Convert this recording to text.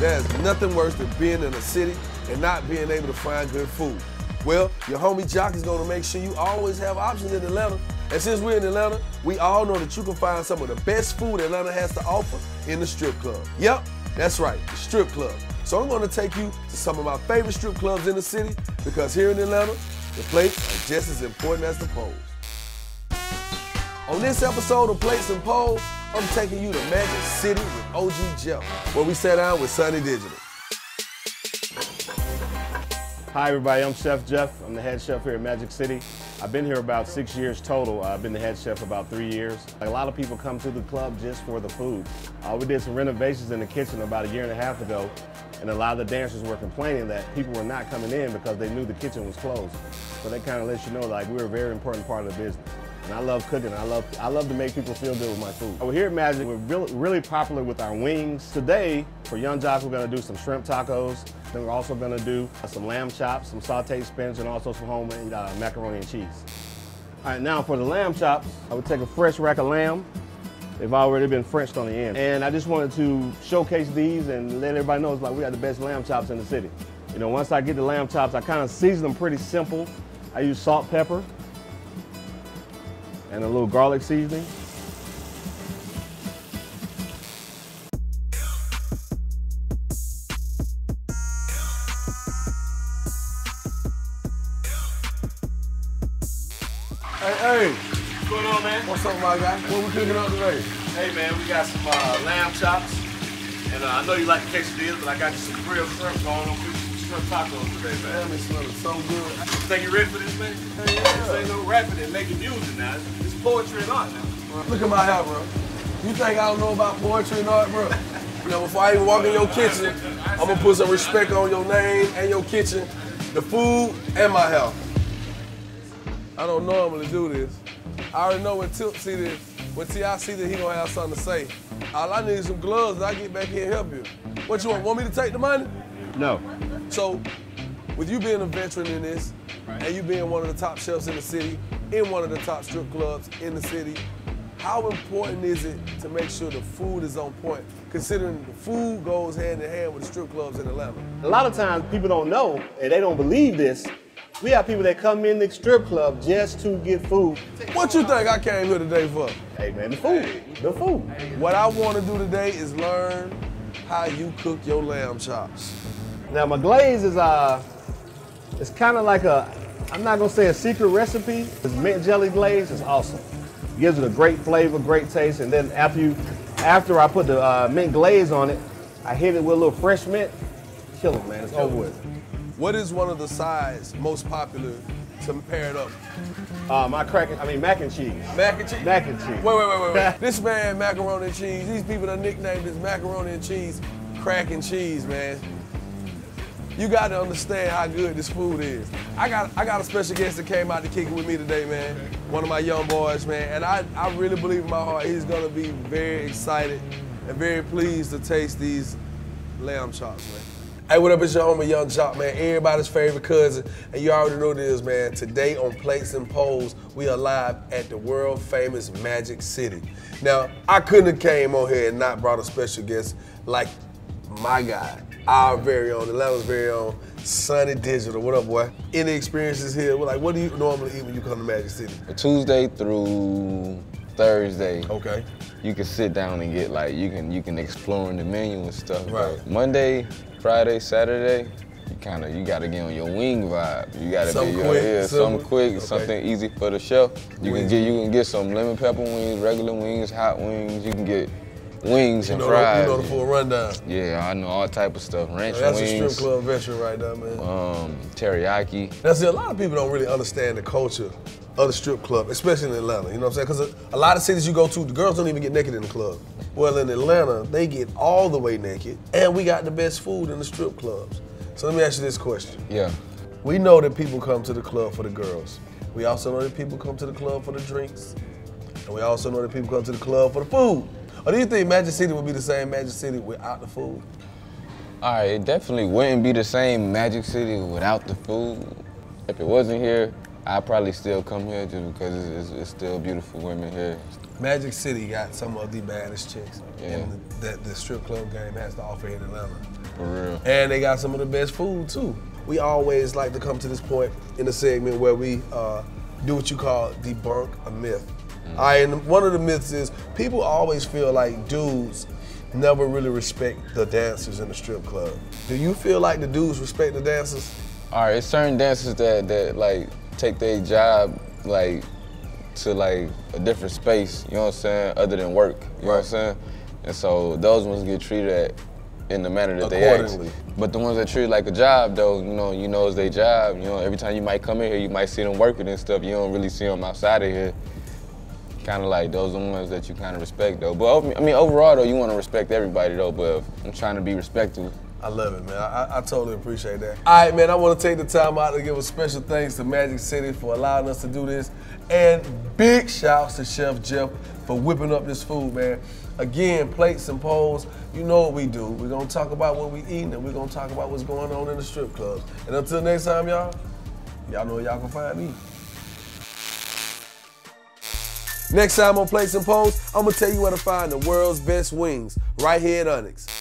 There's nothing worse than being in a city and not being able to find good food. Well, your homie Joc is gonna make sure you always have options in Atlanta. And since we're in Atlanta, we all know that you can find some of the best food Atlanta has to offer in the strip club. Yep, that's right, the strip club. So I'm gonna take you to some of my favorite strip clubs in the city, because here in Atlanta, the plates are just as important as the poles. On this episode of Plates and Poles, I'm taking you to Magic City with O.G. Joe, where we sat down with Sonny Digital. Hi everybody, I'm Chef Jeff. I'm the head chef here at Magic City. I've been here about 6 years total. I've been the head chef about 3 years. A lot of people come to the club just for the food. We did some renovations in the kitchen about 1.5 years ago, and a lot of the dancers were complaining that people were not coming in because they knew the kitchen was closed. So that kind of lets you know, like, we're a very important part of the business. And I love cooking. I love to make people feel good with my food. Over here at Magic, we're really popular with our wings. Today, for Yung Joc, we're gonna do some shrimp tacos. Then we're also gonna do some lamb chops, some sauteed spinach, and also some homemade macaroni and cheese. All right, now for the lamb chops, I would take a fresh rack of lamb. They've already been frenched on the end. And I just wanted to showcase these and let everybody know, it's like, we got the best lamb chops in the city. You know, once I get the lamb chops, I kind of season them pretty simple. I use salt, pepper, and a little garlic seasoning. Hey, what's going on, man? What's up, my guy? What we cooking up today? Hey, man, we got some lamb chops, and I know you like the quesadillas, but I got you some grilled shrimp going on with some shrimp tacos today, man. Damn, it smells so good. Think you ready for this, man? Hey, yeah. This ain't no rapping and making music now. It's poetry and art now. Look at my hair, bro. You think I don't know about poetry and art, bro? You know, before I even walk in your kitchen, I'm gonna put some respect on your name and your kitchen, the food, and my hair. I don't normally do this. I already know when Tip see this, when T.I. see this, he gonna have something to say. All I need is some gloves and I get back here and help you. What you want me to take the money? No. So, with you being a veteran in this, and you being one of the top chefs in the city, in one of the top strip clubs in the city, how important is it to make sure the food is on point, considering the food goes hand in hand with the strip clubs in Atlanta? A lot of times people don't know, and they don't believe this. We have people that come in the strip club just to get food. What you think I came here today for? Hey man, the food, the food. What I want to do today is learn how you cook your lamb chops. Now my glaze is it's kind of like a, I'm not gonna say a secret recipe. It's mint jelly glaze. It's awesome. It gives it a great flavor, great taste, and then after I put the mint glaze on it, I hit it with a little fresh mint. Kill it, man. It's over with. What is one of the sides most popular to pair it up? Mac and cheese. Mac and cheese? Mac and cheese. Wait. This man, macaroni and cheese, these people that nicknamed this macaroni and cheese, crack and cheese, man. You got to understand how good this food is. I got a special guest that came out to kick it with me today, man. One of my young boys, man. And I really believe in my heart he's going to be very excited and very pleased to taste these lamb chops, man. Hey, what up, it's your homie Yung Joc, man, everybody's favorite cousin, and you already know this, man. Today on Plates and Poles, we are live at the world-famous Magic City. Now, I couldn't have came on here and not brought a special guest like my guy, our very own, Atlanta's very own, Sonny Digital. What up, boy? Any experiences here? We're like, what do you normally eat when you come to Magic City? Tuesday through Thursday. Okay. You can sit down and get, like, you can explore in the menu and stuff. Right. Monday, Friday, Saturday, you gotta get on your wing vibe. You gotta be your head, something quick, okay. Something easy for the chef. You can get some lemon pepper wings, regular wings, hot wings. You can get wings and fries. You know the full rundown. Yeah, I know all type of stuff. Ranch wings. That's a strip club veteran right there, man. Teriyaki. Now see, a lot of people don't really understand the culture of the strip club, especially in Atlanta, you know what I'm saying? Because a lot of cities you go to, the girls don't even get naked in the club. Well, in Atlanta, they get all the way naked, and we got the best food in the strip clubs. So let me ask you this question. Yeah. We know that people come to the club for the girls. We also know that people come to the club for the drinks. And we also know that people come to the club for the food. Or do you think Magic City would be the same Magic City without the food? All right, it definitely wouldn't be the same Magic City without the food. If it wasn't here, I'd probably still come here just because it's still beautiful women here. Magic City got some of the baddest chicks in the strip club game has to offer in Atlanta. For real. And they got some of the best food too. We always like to come to this point in the segment where we do what you call debunk a myth. Mm-hmm. And one of the myths is people always feel like dudes never really respect the dancers in the strip club. Do you feel like the dudes respect the dancers? All right, it's certain dancers that like take their job like to like a different space, you know what I'm saying, other than work, you know what I'm saying? And so those ones get treated in the manner that they act. But the ones that treat it like a job though, you know it's their job, you know, every time you might come in here, you might see them working and stuff, you don't really see them outside of here. Kind of like those are the ones that you kind of respect though. But I mean, overall though, you want to respect everybody though, but I'm trying to be respectful. I love it, man. I totally appreciate that. All right, man, I want to take the time out to give a special thanks to Magic City for allowing us to do this. And big shouts to Chef Jeff for whipping up this food, man. Again, Plates and Poles, you know what we do. We're going to talk about what we eating and we're going to talk about what's going on in the strip clubs. And until next time, y'all know where y'all can find me. Next time on Plates and Poles, I'm going to tell you where to find the world's best wings right here at Onyx.